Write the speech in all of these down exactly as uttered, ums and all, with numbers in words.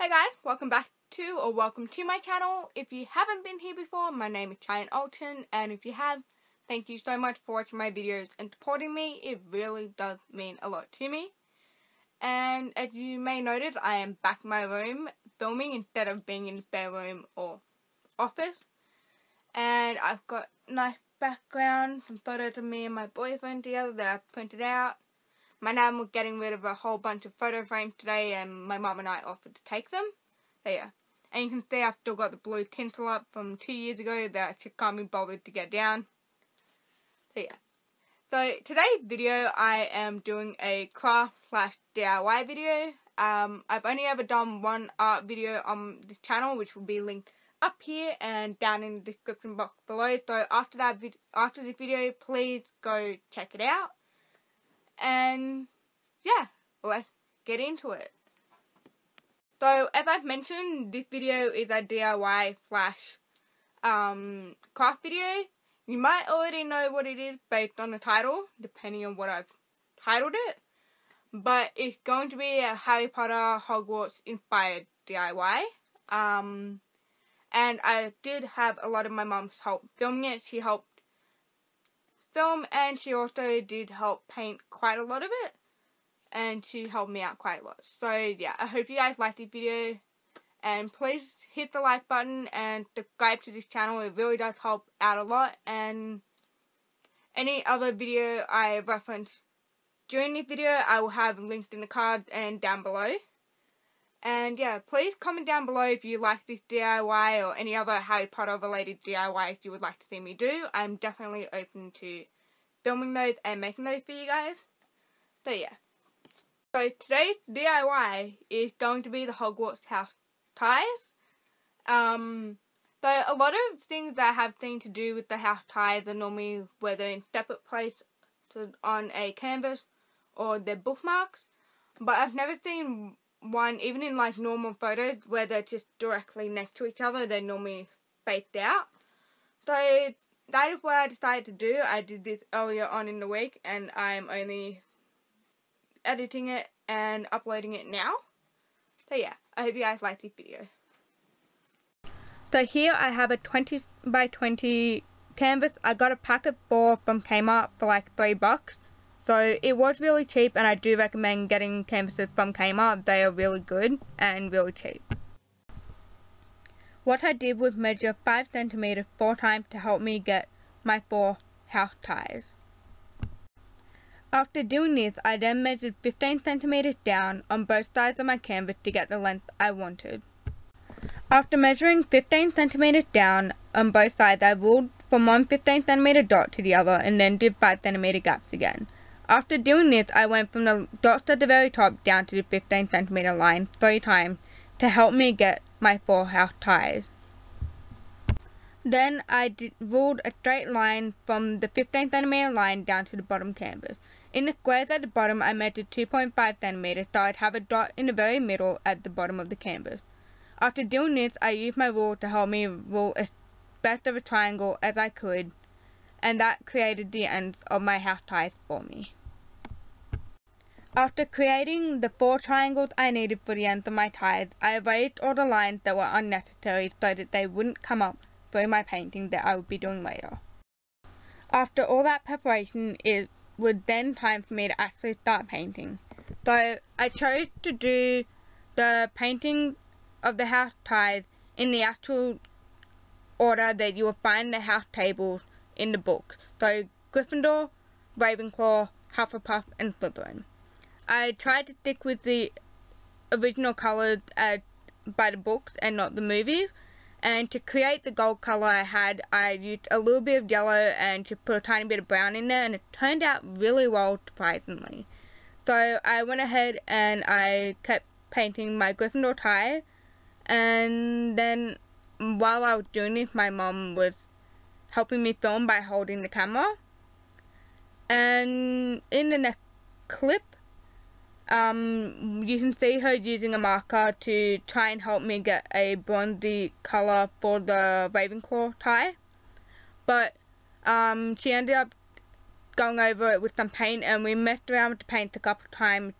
Hey guys, welcome back to or welcome to my channel. If you haven't been here before, my name is Cheyenne Alchin, and if you have, thank you so much for watching my videos and supporting me. It really does mean a lot to me. And as you may notice, I am back in my room filming instead of being in the bedroom or office. And I've got a nice background, some photos of me and my boyfriend together that I've printed out. My nan was getting rid of a whole bunch of photo frames today, and my mum and I offered to take them. So yeah. And you can see I've still got the blue tinsel up from two years ago that I just can't be bothered to get down. So yeah. So today's video I am doing a craft slash D I Y video. Um, I've only ever done one art video on this channel, which will be linked up here and down in the description box below. So after that, after this video, please go check it out. And yeah, let's get into it. So as I've mentioned, this video is a D I Y slash um, craft video. You might already know what it is based on the title, depending on what I've titled it. But it's going to be a Harry Potter Hogwarts inspired D I Y. Um, and I did have a lot of my mum's help filming it. She helped film, and she also did help paint quite a lot of it, and she helped me out quite a lot. So yeah, I hope you guys liked this video, and please hit the like button and subscribe to this channel. It really does help out a lot, and any other video I reference during this video I will have linked in the cards and down below. And yeah, please comment down below if you like this D I Y or any other Harry Potter related D I Ys you would like to see me do. I'm definitely open to filming those and making those for you guys. So yeah. So today's D I Y is going to be the Hogwarts house ties. Um, so a lot of things that I have seen to do with the house ties are normally whether in separate places on a canvas or they're bookmarks. But I've never seen one, even in like normal photos, where they're just directly next to each other. They're normally spaced out. So that is what I decided to do. I did this earlier on in the week, and I'm only editing it and uploading it now. So yeah, I hope you guys like this video. So here I have a twenty by twenty canvas. I got a pack of four from Kmart for like three bucks. So it was really cheap, and I do recommend getting canvases from Kmart. They are really good and really cheap. What I did was measure five centimeters four times to help me get my four house ties. After doing this, I then measured fifteen centimeters down on both sides of my canvas to get the length I wanted. After measuring fifteen centimeters down on both sides, I ruled from one fifteen centimeter dot to the other, and then did five centimeter gaps again. After doing this, I went from the dots at the very top down to the fifteen centimeter line three times to help me get my four house ties. Then I did, ruled a straight line from the fifteen centimeter line down to the bottom canvas. In the squares at the bottom, I measured two point five centimeters, so I'd have a dot in the very middle at the bottom of the canvas. After doing this, I used my rule to help me rule as best of a triangle as I could, and that created the ends of my house ties for me. After creating the four triangles I needed for the ends of my ties, I erased all the lines that were unnecessary so that they wouldn't come up through my painting that I would be doing later. After all that preparation, it was then time for me to actually start painting. So I chose to do the painting of the house ties in the actual order that you will find the house tables in the book. So Gryffindor, Ravenclaw, Hufflepuff and Slytherin. I tried to stick with the original colours uh, by the books and not the movies, and to create the gold colour I had, I used a little bit of yellow and to put a tiny bit of brown in there, and it turned out really well, surprisingly. So I went ahead and I kept painting my Gryffindor tie, and then while I was doing this, my mum was helping me film by holding the camera. And in the next clip, um, you can see her using a marker to try and help me get a bronzy colour for the Ravenclaw tie. But um, she ended up going over it with some paint, and we messed around with the paint a couple of times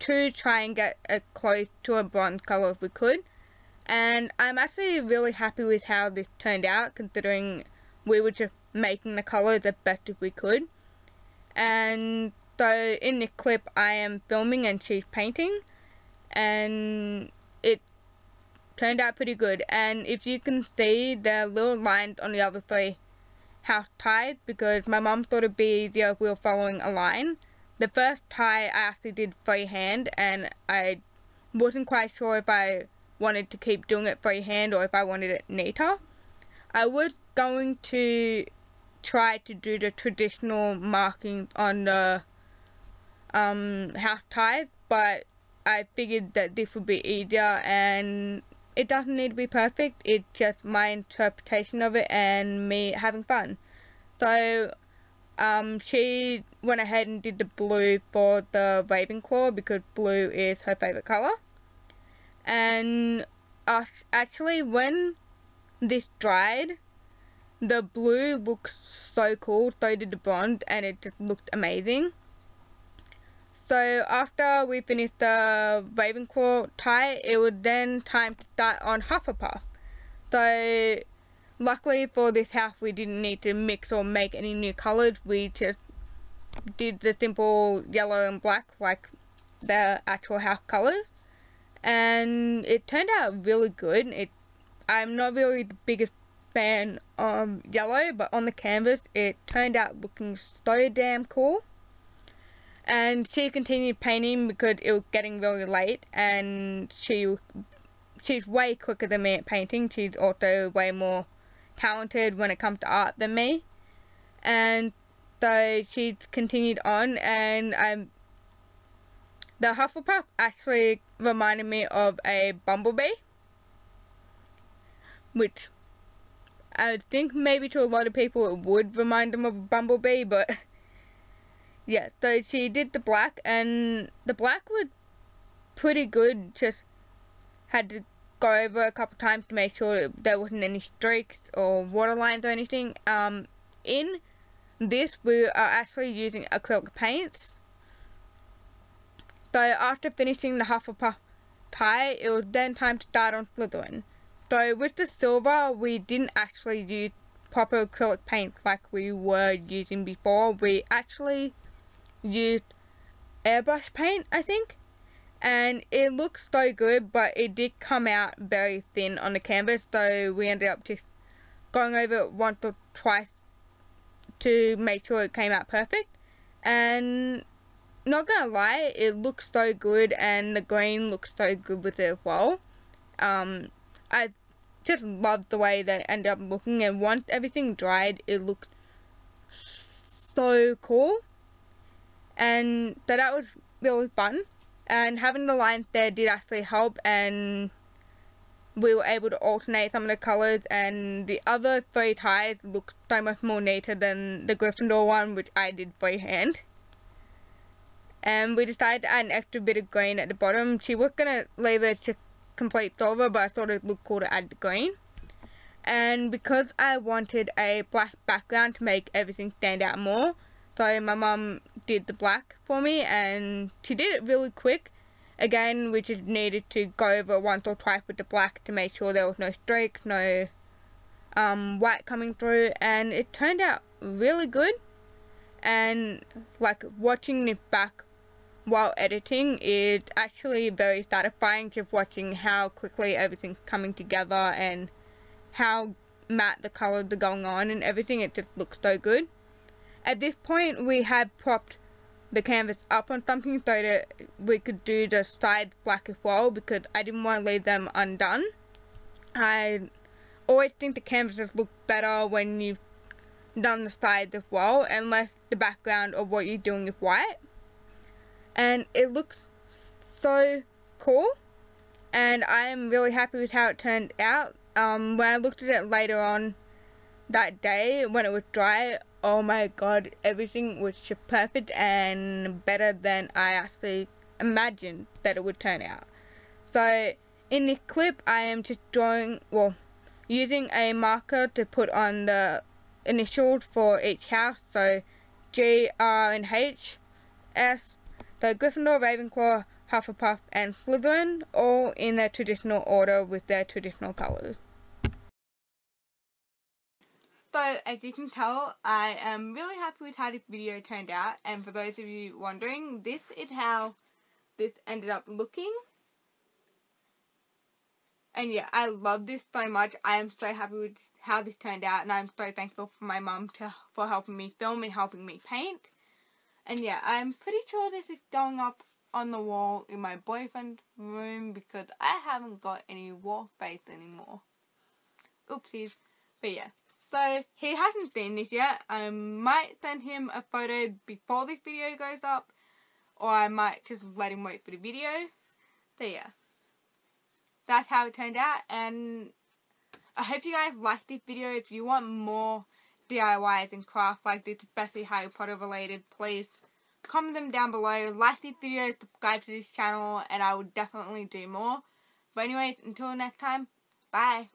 to try and get as close to a bronze colour if we could. And I'm actually really happy with how this turned out, considering we were just making the colours as best as we could. And so in this clip I am filming and she's painting, and it turned out pretty good. And if you can see, there are little lines on the other three house ties because my mum thought it'd be easier if we were following a line. The first tie I actually did freehand, and I wasn't quite sure if I wanted to keep doing it freehand or if I wanted it neater. I was going to try to do the traditional markings on the um, house ties, but I figured that this would be easier, and it doesn't need to be perfect, it's just my interpretation of it and me having fun. So um, she went ahead and did the blue for the Ravenclaw because blue is her favourite colour. And uh, actually when this dried, the blue looked so cool, so did the bronze, and it just looked amazing. So after we finished the Ravenclaw tie, it was then time to start on Hufflepuff. So luckily for this house we didn't need to mix or make any new colours, we just did the simple yellow and black like the actual house colours. And it turned out really good. It I'm not really the biggest fan of yellow, but on the canvas it turned out looking so damn cool. And she continued painting because it was getting really late, and she she's way quicker than me at painting. She's also way more talented when it comes to art than me. And so she continued on, and I'm the Hufflepuff actually reminded me of a bumblebee, which I think maybe to a lot of people it would remind them of a bumblebee, but yeah. So she did the black, and the black was pretty good, just had to go over a couple times to make sure there wasn't any streaks or water lines or anything. Um, in this we are actually using acrylic paints. So after finishing the Hufflepuff tie, it was then time to start on Slytherin. So with the silver, we didn't actually use proper acrylic paints like we were using before. We actually used airbrush paint, I think. And it looked so good, but it did come out very thin on the canvas. So we ended up just going over it once or twice to make sure it came out perfect. And not gonna lie, it looks so good, and the green looks so good with it as well. Um, I just loved the way that it ended up looking, and once everything dried, it looked so cool. And so that was really fun, and having the lines there did actually help, and we were able to alternate some of the colours, and the other three ties looked so much more neater than the Gryffindor one, which I did freehand. And we decided to add an extra bit of green at the bottom. She was going to leave it to complete silver, but I thought it looked cool to add the green. And because I wanted a black background to make everything stand out more, so my mum did the black for me, and she did it really quick. Again, we just needed to go over once or twice with the black to make sure there was no streaks, no um, white coming through, and it turned out really good. And like watching it back while editing is actually very satisfying, just watching how quickly everything's coming together and how matte the colours are going on and everything. It just looks so good. At this point we had propped the canvas up on something so that we could do the sides black as well, because I didn't want to leave them undone. I always think the canvases look better when you've done the sides as well, unless the background of what you're doing is white. And it looks so cool, and I am really happy with how it turned out. Um, when I looked at it later on that day when it was dry, oh my god, everything was just perfect and better than I actually imagined that it would turn out. So in this clip I am just drawing, well, using a marker to put on the initials for each house, so G, R and H, S. So Gryffindor, Ravenclaw, Hufflepuff, and Slytherin, all in their traditional order with their traditional colours. So as you can tell, I am really happy with how this video turned out, and for those of you wondering, this is how this ended up looking. And yeah, I love this so much. I am so happy with how this turned out, and I'm so thankful for my mum to, for helping me film and helping me paint. And yeah, I'm pretty sure this is going up on the wall in my boyfriend's room because I haven't got any wall space anymore. Oopsies. But yeah. So he hasn't seen this yet. I might send him a photo before this video goes up, or I might just let him wait for the video. So yeah, that's how it turned out, and I hope you guys liked this video. If you want more D I Ys and crafts like this, especially Harry Potter related, please comment them down below, like this video, subscribe to this channel, and I will definitely do more. But anyways, until next time, bye!